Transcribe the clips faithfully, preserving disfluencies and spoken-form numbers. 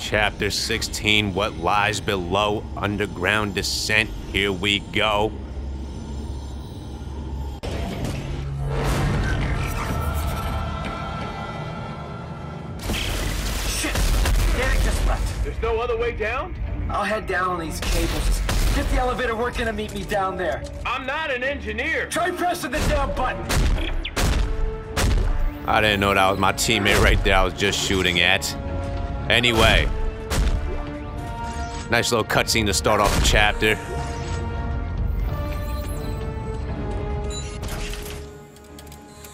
Chapter sixteen, What Lies Below, Underground Descent. Here we go. Shit! Danik just left. There's no other way down? I'll head down on these cables. Get the elevator working to meet me down there. I'm not an engineer. Try pressing the down button. I didn't know that was my teammate right there I was just shooting at. Anyway, nice little cutscene to start off the chapter.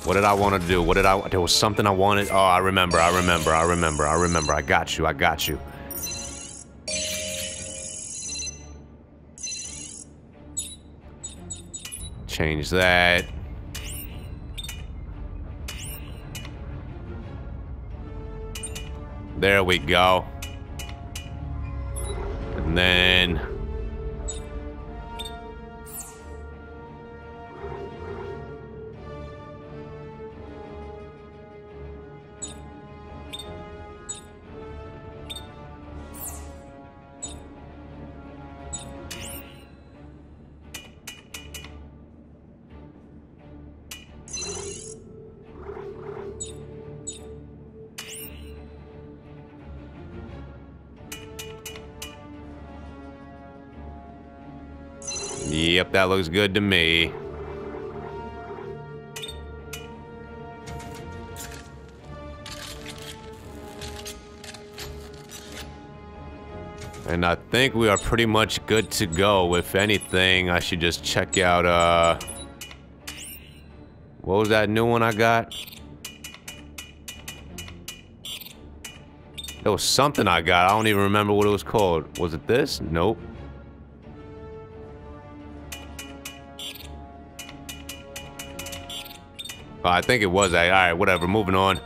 What did I want to do? What did I? There was something I wanted. Oh, I remember. I remember. I remember. I remember. I got you. I got you. Change that. There we go. And then yep, that looks good to me. And I think we are pretty much good to go. If anything, I should just check out, uh... what was that new one I got? There was something I got. I don't even remember what it was called. Was it this? Nope. I think it was. I, all right, whatever. Moving on.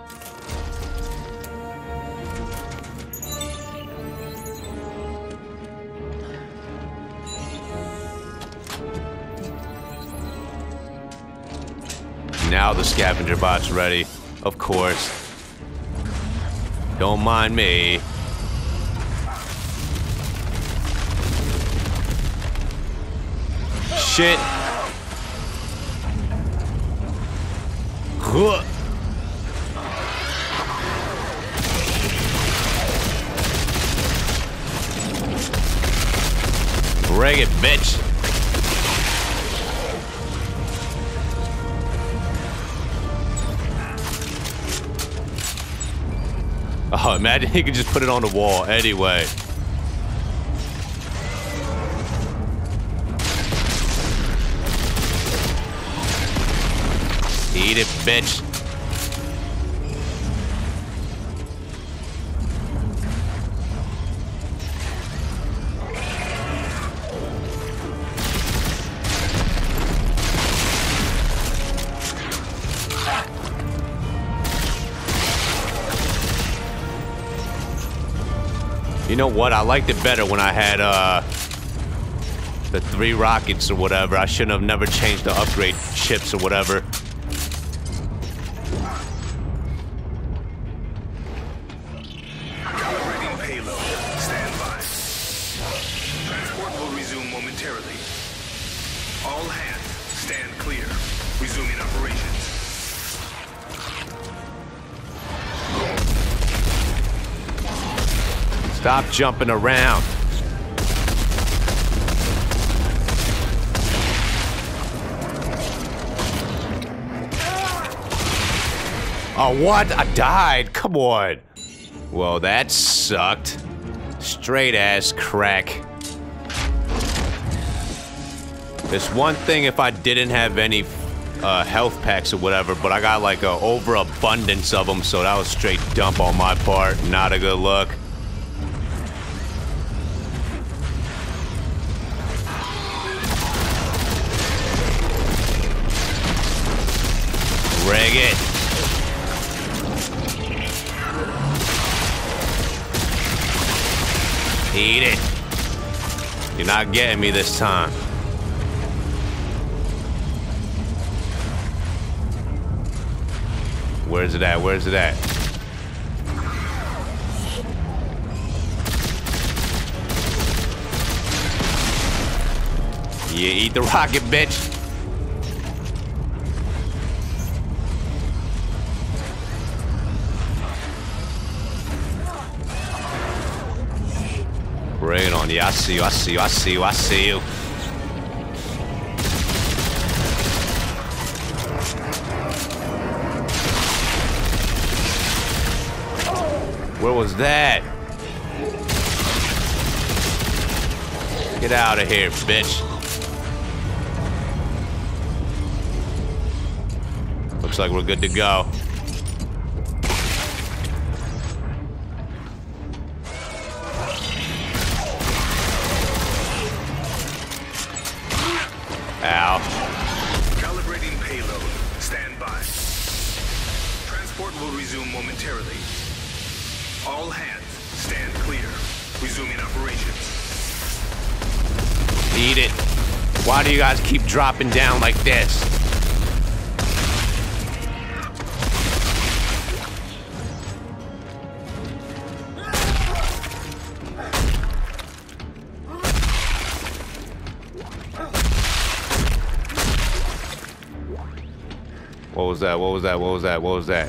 Now the scavenger bot's ready. Of course. Don't mind me. Shit. Break it, bitch. Oh, imagine he could just put it on the wall anyway. Eat it, bitch. You know what? I liked it better when I had, uh... the three rockets or whatever. I shouldn't have never changed the upgrade chips or whatever. Stop jumping around. Oh, what? I died. Come on. Well, that sucked. Straight ass crack. It's one thing if I didn't have any uh, health packs or whatever, but I got like an overabundance of them, so that was straight dump on my part. Not a good look. Rig it. Eat it. You're not getting me this time. Where's it at? Where's it at? You eat the rocket, bitch. Bring it on. Yeah, I see you, I see you, I see you, I see you. Where was that? Get out of here, bitch. Looks like we're good to go. Ow. Calibrating payload. Stand by. Transport will resume momentarily. All hands, stand clear. Resuming operations. Eat it. Why do you guys keep dropping down like this? What was that? What was that? What was that? What was that?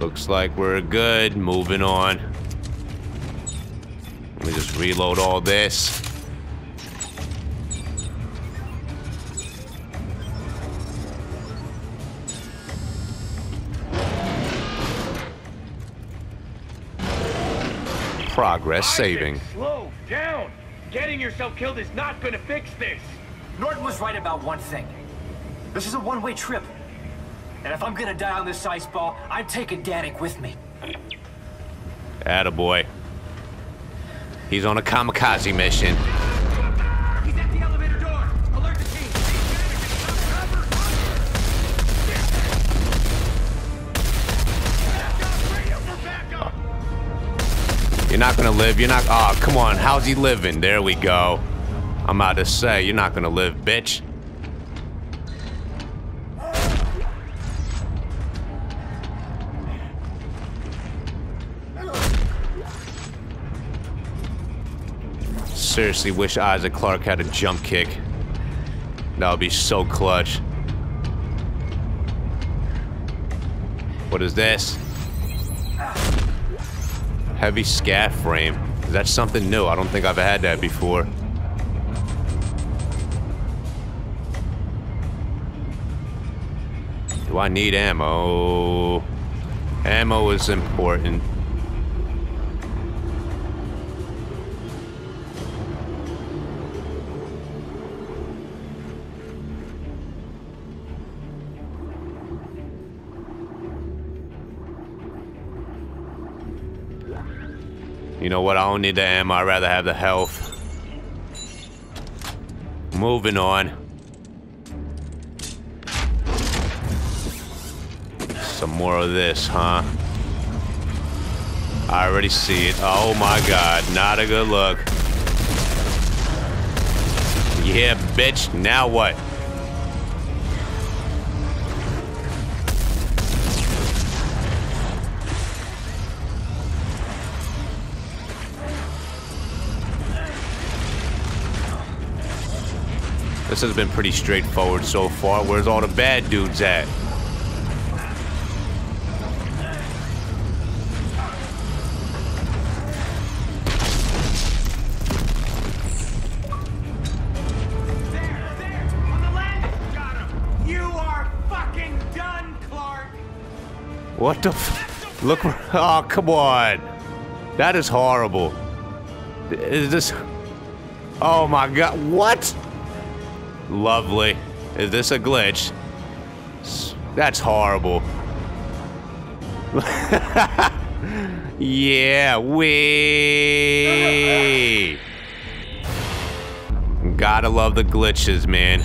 Looks like we're good. Moving on. Let me just reload all this. Progress saving. Slow down. Getting yourself killed is not gonna fix this. Norton was right about one thing. This is a one-way trip. And if I'm gonna die on this ice ball, I'm taking Danik with me. Attaboy. He's on a kamikaze mission. He's at the elevator door. Alert the team. Cover. You're not gonna live. You're not. Oh, come on. How's he living? There we go. I'm about to say, you're not gonna live, bitch. Seriously, wish Isaac Clarke had a jump kick. That would be so clutch. What is this? Heavy scaffold frame. Is that something new? I don't think I've had that before. Do I need ammo? Ammo is important. You know what? I don't need the ammo. I'd rather have the health. Moving on. Some more of this, huh? I already see it. Oh my god. Not a good look. Yeah, bitch. Now what? This has been pretty straightforward so far. Where's all the bad dudes at? There, there, on the landing, got him. You are fucking done, Clarke. What the f- Look, oh, come on. That is horrible. Is this- Oh my god, what? Lovely. Is this a glitch? That's horrible. Yeah, we gotta love the glitches, man.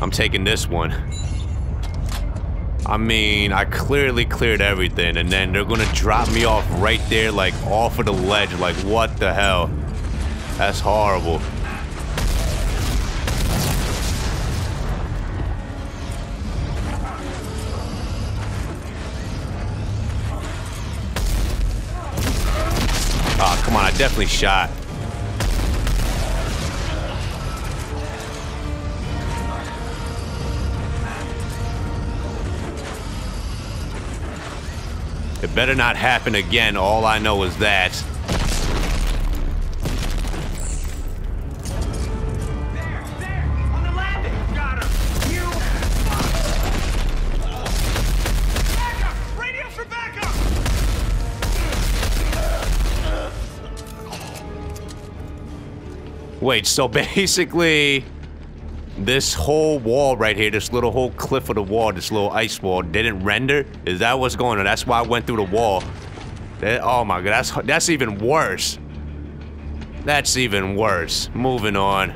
I'm taking this one. I mean, I clearly cleared everything, and then they're gonna drop me off right there, like off of the ledge. Like, what the hell? That's horrible. definitely shot. It better not happen again. All I know is that. There, there, on the landing. Got him. You fuck. Backup! Radio for backup! Wait, so basically, this whole wall right here, this little whole cliff of the wall, this little ice wall, didn't render? Is that what's going on? That's why I went through the wall. That, oh my god, that's, that's even worse. That's even worse. Moving on.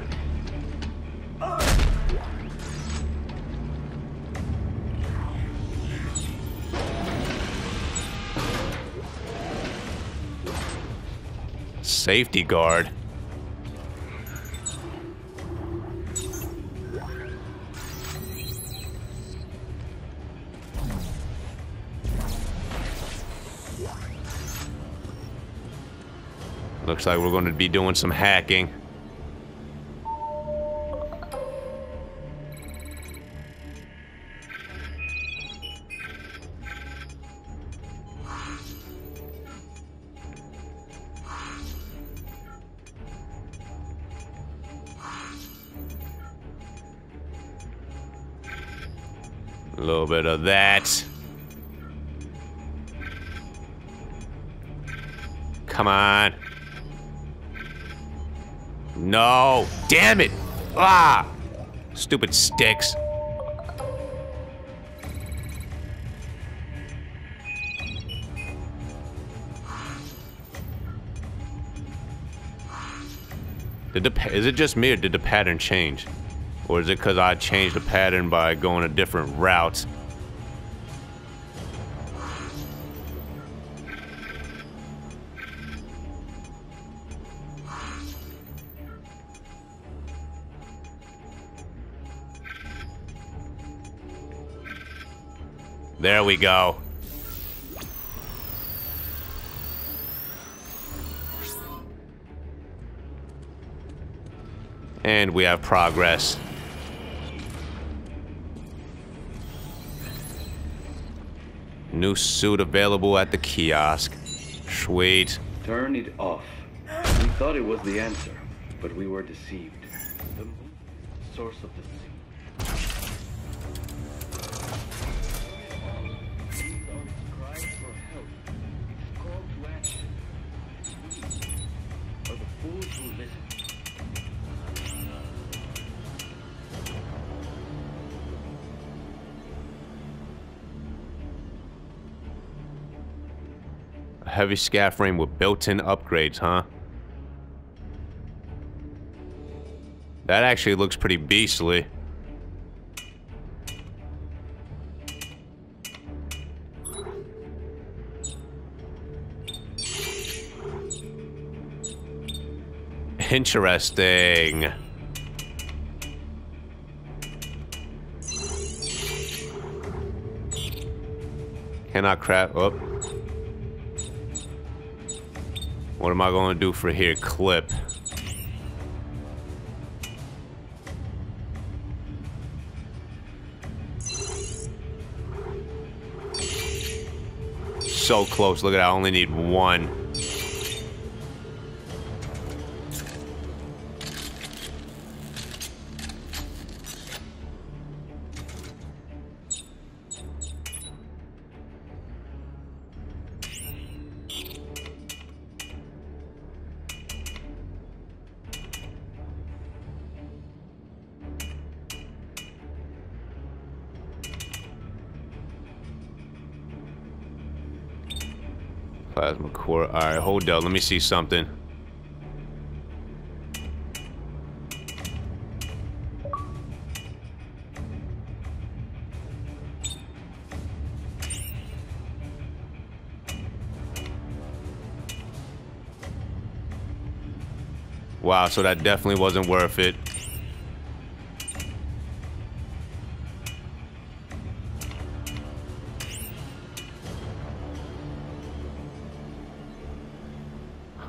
Safety guard. Looks like we're going to be doing some hacking. A little bit of that. Come on. No! Damn it! Ah! Stupid sticks. Did the, is it just me or did the pattern change? Or is it because I changed the pattern by going a different route? There we go. And we have progress. New suit available at the kiosk. Sweet. Turn it off. We thought it was the answer, but we were deceived. The source of the sea. Heavy scaffold frame with built-in upgrades, huh? That actually looks pretty beastly. Interesting. Cannot crap up. What am I going to do for here? Clip. So close. Look at that. I only need one. Plasma core. Alright, hold up. Let me see something. Wow, so that definitely wasn't worth it.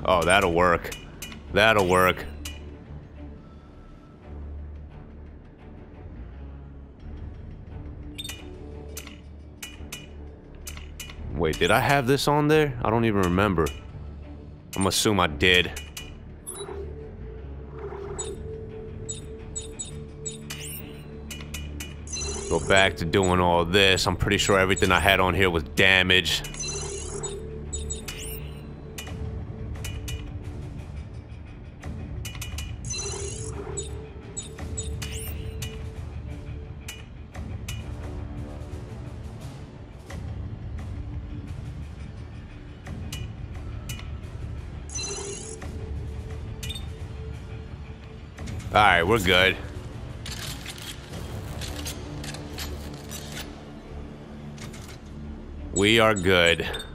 Oh, that'll work. That'll work. Wait, did I have this on there? I don't even remember. I'm gonna assume I did. Go back to doing all this. I'm pretty sure everything I had on here was damaged. All right, we're good. We are good.